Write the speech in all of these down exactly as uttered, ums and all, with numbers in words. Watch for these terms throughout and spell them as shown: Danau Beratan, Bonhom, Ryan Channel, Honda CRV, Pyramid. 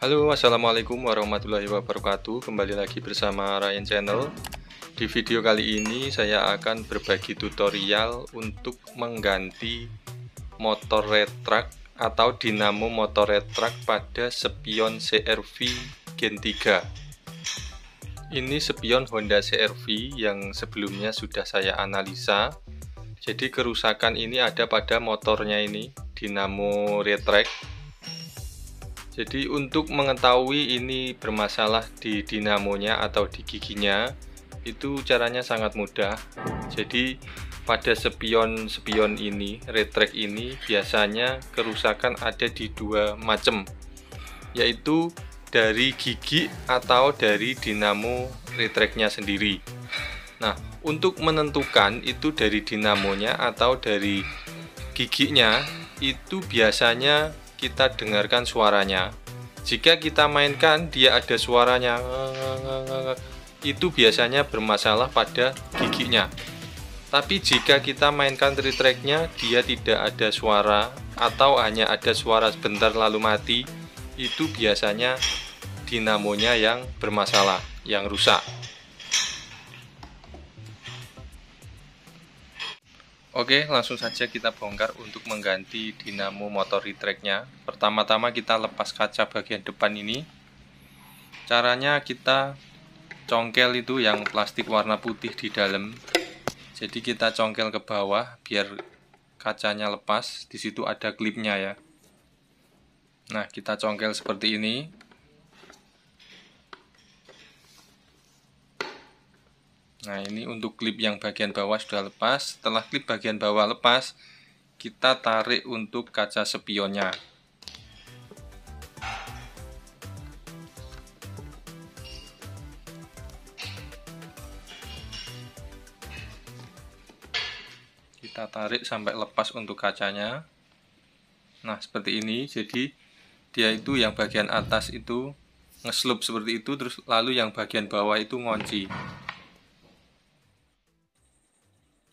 Halo, assalamualaikum warahmatullahi wabarakatuh. Kembali lagi bersama Ryan Channel. Di video kali ini saya akan berbagi tutorial untuk mengganti motor retrak atau dinamo motor retrak pada spion C R V gen tiga. Ini spion Honda C R V yang sebelumnya sudah saya analisa. Jadi kerusakan ini ada pada motornya ini, dinamo retrak. Jadi untuk mengetahui ini bermasalah di dinamonya atau di giginya, itu caranya sangat mudah. Jadi pada spion-spion ini, retrek ini biasanya kerusakan ada di dua macam, yaitu dari gigi atau dari dinamo retreknya sendiri. Nah, untuk menentukan itu dari dinamonya atau dari giginya, itu biasanya kita dengarkan suaranya. Jika kita mainkan dia ada suaranya, itu biasanya bermasalah pada giginya. Tapi jika kita mainkan retreknya dia tidak ada suara atau hanya ada suara sebentar lalu mati, itu biasanya dinamonya yang bermasalah, yang rusak. Oke, langsung saja kita bongkar untuk mengganti dinamo motor retreknya. Pertama-tama kita lepas kaca bagian depan ini. Caranya kita congkel itu yang plastik warna putih di dalam. Jadi kita congkel ke bawah biar kacanya lepas. Di situ ada klipnya ya. Nah, kita congkel seperti ini. Nah, ini untuk klip yang bagian bawah sudah lepas. Setelah klip bagian bawah lepas, kita tarik untuk kaca spionnya. Kita tarik sampai lepas untuk kacanya. Nah, seperti ini. Jadi dia itu yang bagian atas itu ngeslup seperti itu, terus lalu yang bagian bawah itu ngunci.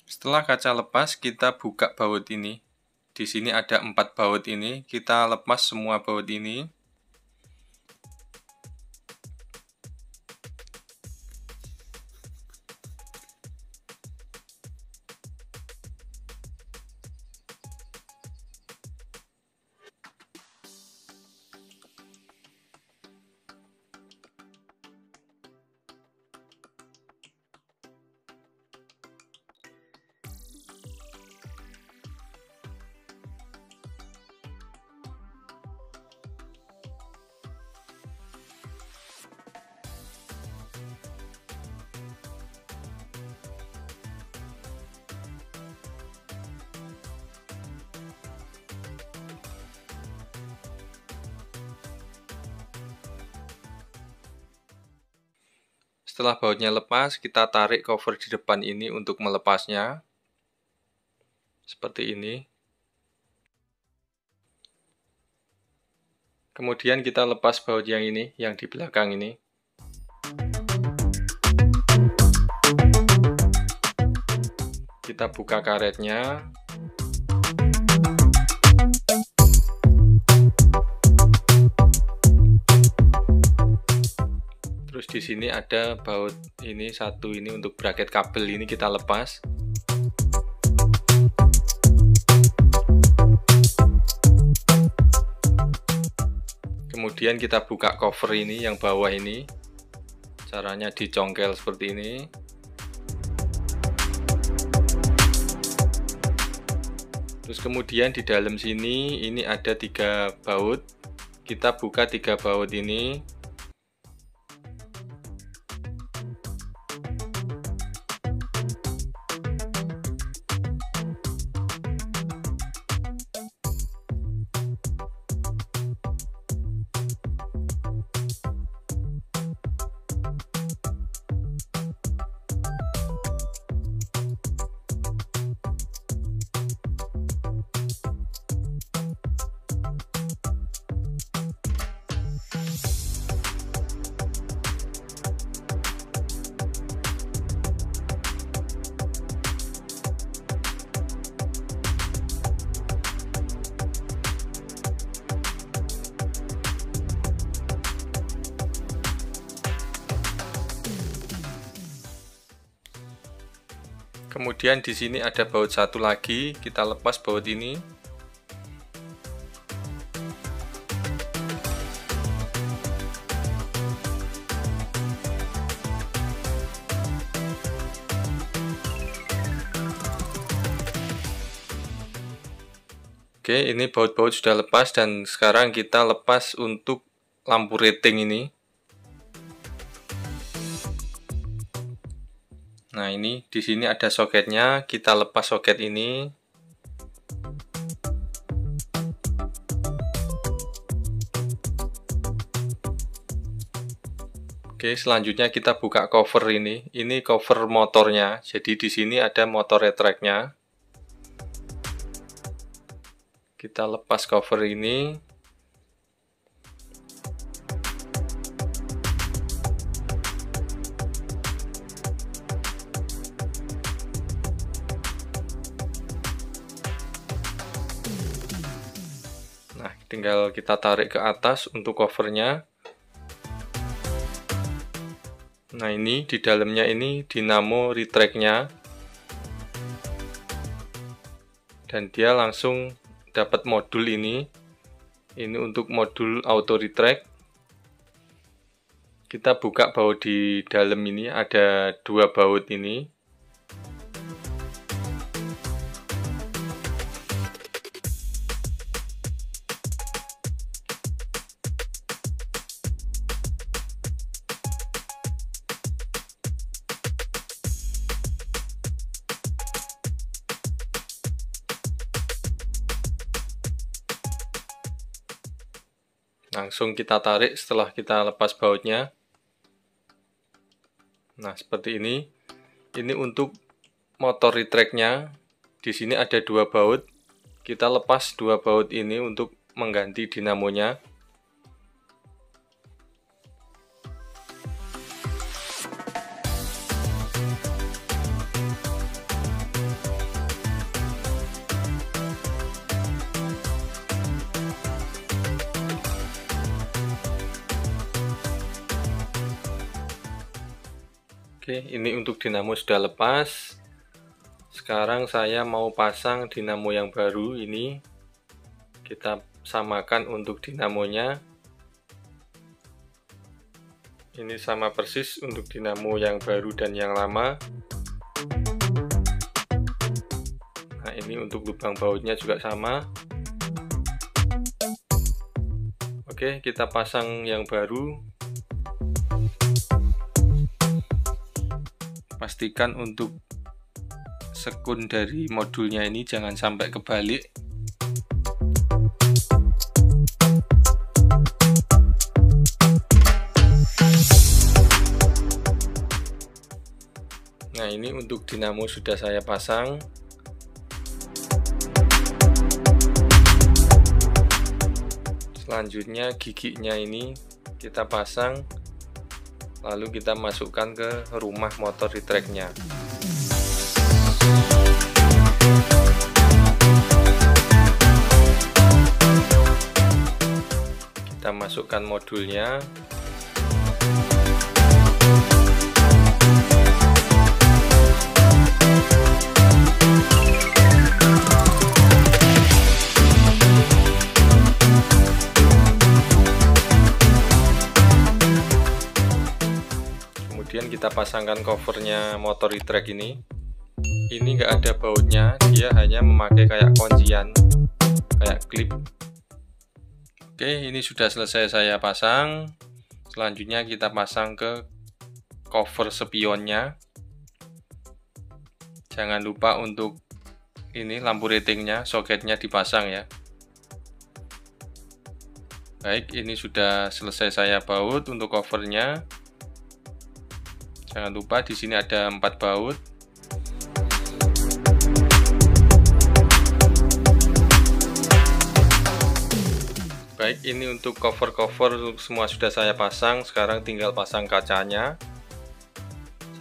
Setelah kaca lepas, kita buka baut ini. Di sini ada empat baut ini, kita lepas semua baut ini. Setelah bautnya lepas, kita tarik cover di depan ini untuk melepasnya. Seperti ini. Kemudian kita lepas baut yang ini, yang di belakang ini. Kita buka karetnya. Terus di sini ada baut ini satu ini untuk bracket kabel ini kita lepas. Kemudian kita buka cover ini yang bawah ini. Caranya dicongkel seperti ini. Terus kemudian di dalam sini ini ada tiga baut. Kita buka tiga baut ini. Kemudian di sini ada baut satu lagi, kita lepas baut ini. Oke, ini baut-baut sudah lepas dan sekarang kita lepas untuk lampu rating ini. Nah, ini di sini ada soketnya, kita lepas soket ini. Oke, selanjutnya kita buka cover ini. Ini cover motornya. Jadi di sini ada motor retract-nya. Kita lepas cover ini. Nah, tinggal kita tarik ke atas untuk covernya. Nah, ini di dalamnya ini dinamo retract-nya. Dan dia langsung dapat modul ini, ini untuk modul auto retract. Kita buka baut di dalam ini, ada dua baut ini. Langsung kita tarik setelah kita lepas bautnya. Nah, seperti ini. Ini untuk motor retract-nya. Di sini ada dua baut. Kita lepas dua baut ini untuk mengganti dinamonya. Oke, ini untuk dinamo sudah lepas. Sekarang saya mau pasang dinamo yang baru ini. Kita samakan untuk dinamonya. Ini sama persis untuk dinamo yang baru dan yang lama. Nah, ini untuk lubang bautnya juga sama. Oke, kita pasang yang baru. Pastikan untuk sekun dari modulnya ini jangan sampai kebalik. Nah, ini untuk dinamo sudah saya pasang. Selanjutnya giginya ini kita pasang. Lalu kita masukkan ke rumah motor retract-nya. Kita masukkan modulnya. Kemudian kita pasangkan covernya motor retract ini. Ini nggak ada bautnya, dia hanya memakai kayak kuncian, kayak klip. Oke, ini sudah selesai saya pasang. Selanjutnya kita pasang ke cover spionnya. Jangan lupa untuk ini lampu ratingnya, soketnya dipasang ya. Baik, ini sudah selesai saya baut untuk covernya. Jangan lupa di sini ada empat baut. Baik, ini untuk cover-cover semua sudah saya pasang. Sekarang tinggal pasang kacanya.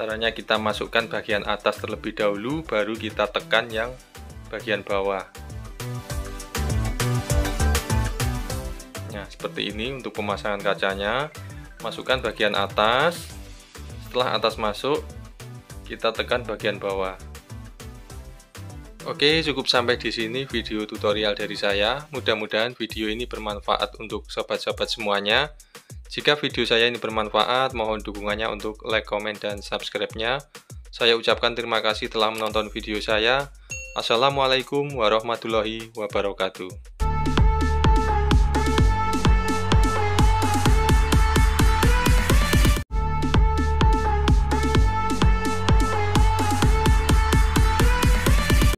Caranya kita masukkan bagian atas terlebih dahulu, baru kita tekan yang bagian bawah. Nah, seperti ini untuk pemasangan kacanya. Masukkan bagian atas. Setelah atas masuk, kita tekan bagian bawah. Oke, cukup sampai di sini video tutorial dari saya. Mudah-mudahan video ini bermanfaat untuk sobat-sobat semuanya. Jika video saya ini bermanfaat, mohon dukungannya untuk like, comment, dan subscribe-nya. Saya ucapkan terima kasih telah menonton video saya. Assalamualaikum warahmatullahi wabarakatuh.